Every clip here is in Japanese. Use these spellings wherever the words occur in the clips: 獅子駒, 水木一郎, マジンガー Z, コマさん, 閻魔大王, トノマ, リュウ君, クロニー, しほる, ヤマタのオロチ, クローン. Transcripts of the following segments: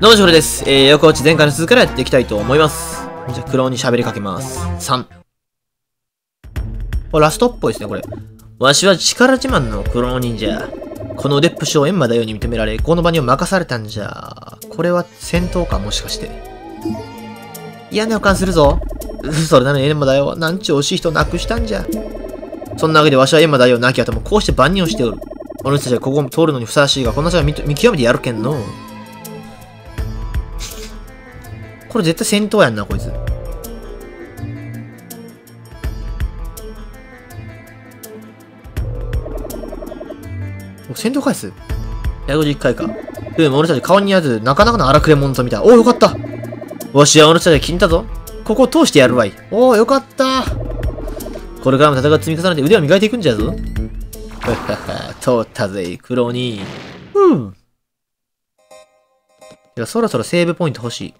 どうも、しほるです。横落ち前回の続きからやっていきたいと思います。じゃあ、クローンに喋りかけます。3。ラストっぽいですね、これ。わしは力自慢のクローン忍者。この腕っぷしを閻魔大王に認められ、この場にを任されたんじゃ。これは戦闘か、もしかして。嫌な予感するぞ。それなのに閻魔大王は、なんちゅう惜しい人を亡くしたんじゃ。そんなわけでわしは閻魔大王亡き後もこうして万人をしておる。俺たちはここを通るのにふさわしいが、こんな人は見極めてやるけんの。これ絶対戦闘やんな、こいつ。戦闘回数151回か。でも俺たち顔に似合わず、なかなかの荒くれ者と見た。おお、よかった。わしは俺たちが気に入ったぞ。ここを通してやるわい。おお、よかった。これからも戦いを積み重ねて腕を磨いていくんじゃぞ。通ったぜ、クロニー。ではそろそろセーブポイント欲しい。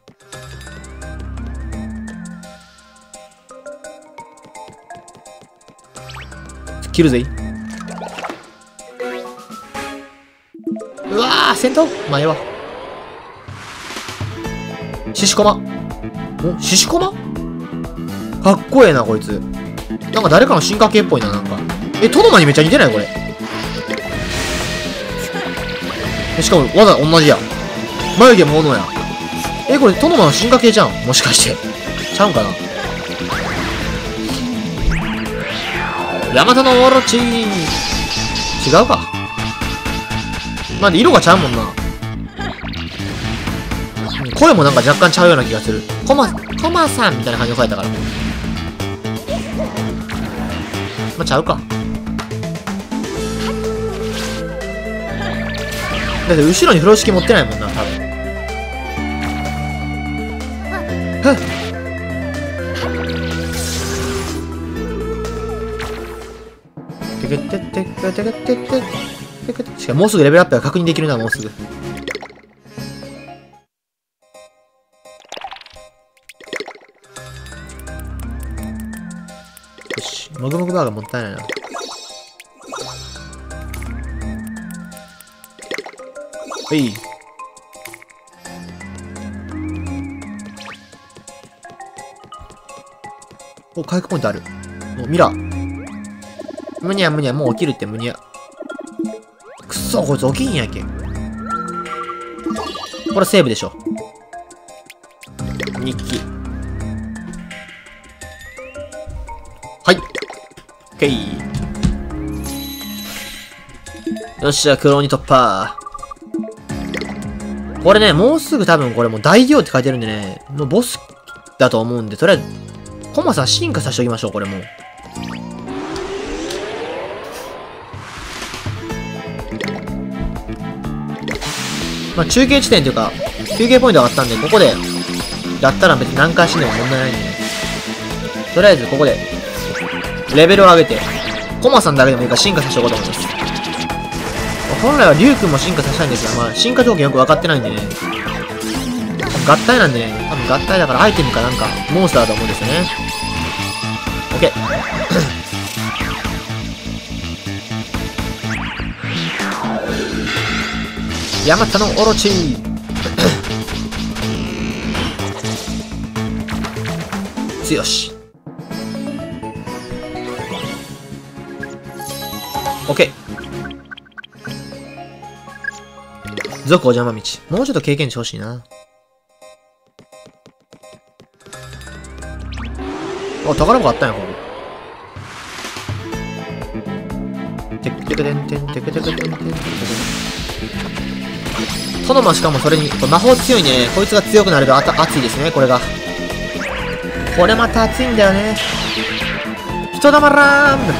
切るぜ。うわー、戦闘前は獅子駒。お、獅子駒かっこええな、こいつ。なんか誰かの進化系っぽいな、なんか。トノマにめっちゃ似てないこれ。しかも、技同じや。眉毛も斧や。これトノマの進化系じゃん。もしかして。ちゃうんかな。ヤマトのオロチ。違うか。まあ、色がちゃうもんな。声もなんか若干ちゃうような気がする。コマさんみたいな感じで書いたから。まあ、ちゃうか。だって後ろに風呂敷持ってないもんな、多分。しかももうすぐレベルアップが確認できるな、もうすぐ。よし、もぐもぐバーガーもったいないな。はい。お、回復ポイントある。お、ミラー。むにゃむにゃ、もう起きるって、むにゃ。くそ、こいつ起きんやけん。これセーブでしょ。日記。はい。OK。よっしゃ、クローンに突破。これね、もうすぐ多分これもう大行って書いてるんでね、もうボスだと思うんで、とりあえず、コマさん進化させておきましょう、これもう。まあ、中継地点というか、休憩ポイント上がったんで、ここで、だったら別に何回死んでも問題ないんで、ね、とりあえずここで、レベルを上げて、コマさんだけでもいいから進化させておこうと思います。本来はリュウ君も進化させたいんですが、まあ、進化条件よく分かってないんでね。合体なんでね。多分合体だからアイテムかなんか、モンスターだと思うんですよね。OK。ヤマタのオロチ。強し。OK。続お邪魔道。もうちょっと経験値欲しいな。あ、宝箱あったんや、これ。テクテクテンテンテクテクテンテンテン。トノマしかもそれに、魔法強いね。こいつが強くなれば熱いですね、これが。これまた熱いんだよね。人だまらーん。バ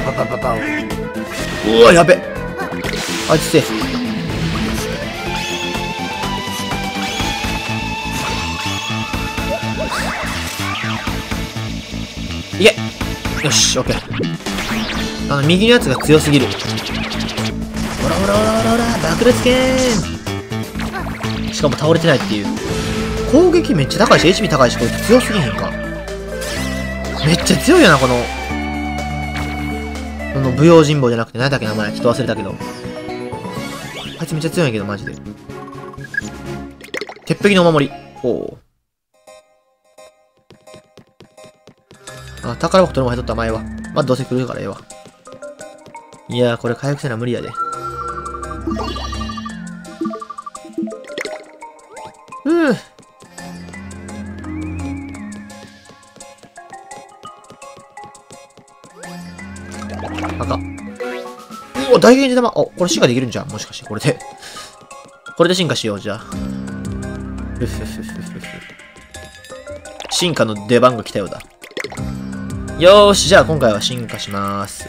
ババババババ。うわ、やべ。あいつセーフ。いけ、よし、オッケー。右のやつが強すぎる。ほらほらほらほらほら、爆裂剣。しかも倒れてないっていう。攻撃めっちゃ高いし、HP 高いし、これ強すぎへんか。めっちゃ強いよな、この、不用心棒じゃなくて、何だっけ名前、ちょっと忘れたけど。あいつめっちゃ強いんやけど、マジで。鉄壁のお守り。ほう。あ、宝箱取るも入っとった前は。まあ、どうせ来るからええわ。いやー、これ回復せな無理やで。ふぅ。赤。うお、大源氏玉。あ、これ進化できるんじゃん。もしかして、これで。これで進化しよう、じゃあ。進化の出番が来たようだ。よーし、じゃあ今回は進化しまーす。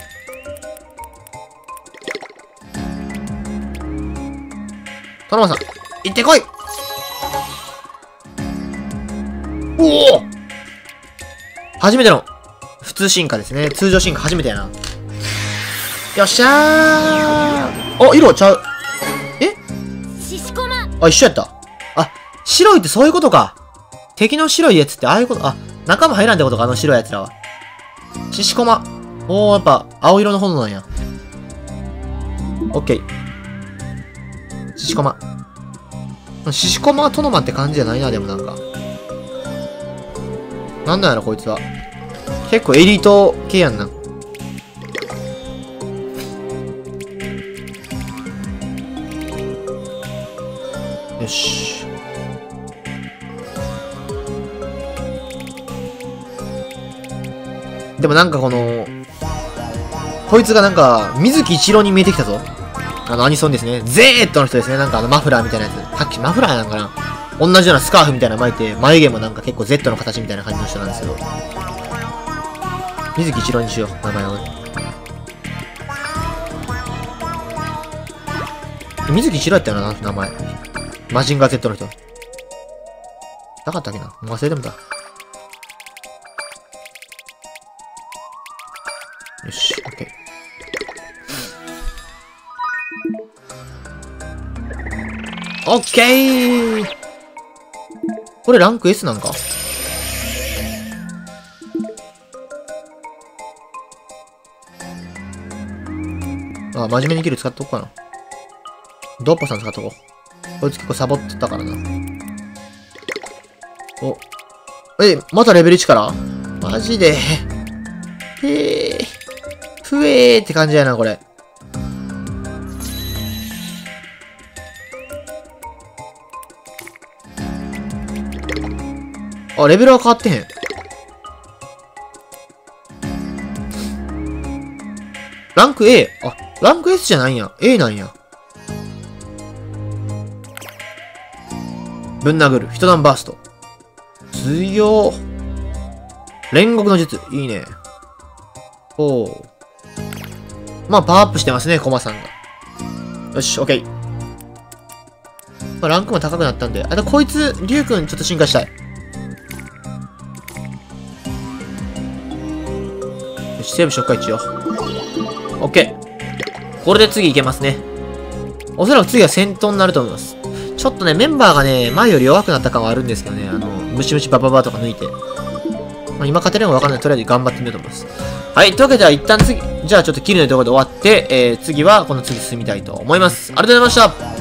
トノマさん、行ってこい。おお、初めての普通進化ですね。通常進化初めてやな。よっしゃー。あ、色ちゃう。え、あ、一緒やった。あ、白いってそういうことか。敵の白いやつってああいうこと。あ、仲間入らんってことか、あの白いやつらは。獅子駒。おお、やっぱ青色の炎なんや。オッケー。獅子駒。獅子駒はトノマって感じじゃないな、でもなんか。なんなんやろ、こいつは。結構エリート系やんな。よし。でもなんかこの、こいつがなんか、水木一郎に見えてきたぞ。あのアニソンですね。ゼーっとの人ですね。なんかあのマフラーみたいなやつ。さっきマフラーなんかな。同じようなスカーフみたいなの巻いて、眉毛もなんか結構 Z の形みたいな感じの人なんですけど。水木一郎にしよう、名前を。水木一郎やったよな、あの名前。マジンガー Z の人。なかったっけな。忘れてもだ。よし、オッケー。オッケー。これランク S なんか。あ、真面目にキル使っとこうかな。ドッポさん使っとこう。こいつ結構サボってたからな。お。え、またレベル1から？マジで。へえ。ふえーって感じやな、これ。あ、レベルは変わってへん。ランク A。あ、ランク S じゃないんや。A なんや。ぶん殴る。一段バースト。強。煉獄の術。いいね。おー。まあ、パワーアップしてますね、コマさんが。よし、オッケー。まあ、ランクも高くなったんで。あと、こいつ、リュウくん、ちょっと進化したい。よし、セーブしよっか、一応。オッケー。これで次いけますね。おそらく次は戦闘になると思います。ちょっとね、メンバーがね、前より弱くなった感はあるんですけどね。ムシムシバババとか抜いて。まあ、今勝てるのか分かんない。とりあえず頑張ってみようと思います。はい。というわけでは、一旦次、じゃあちょっとキルのところで終わって、次はこの次進みたいと思います。ありがとうございました。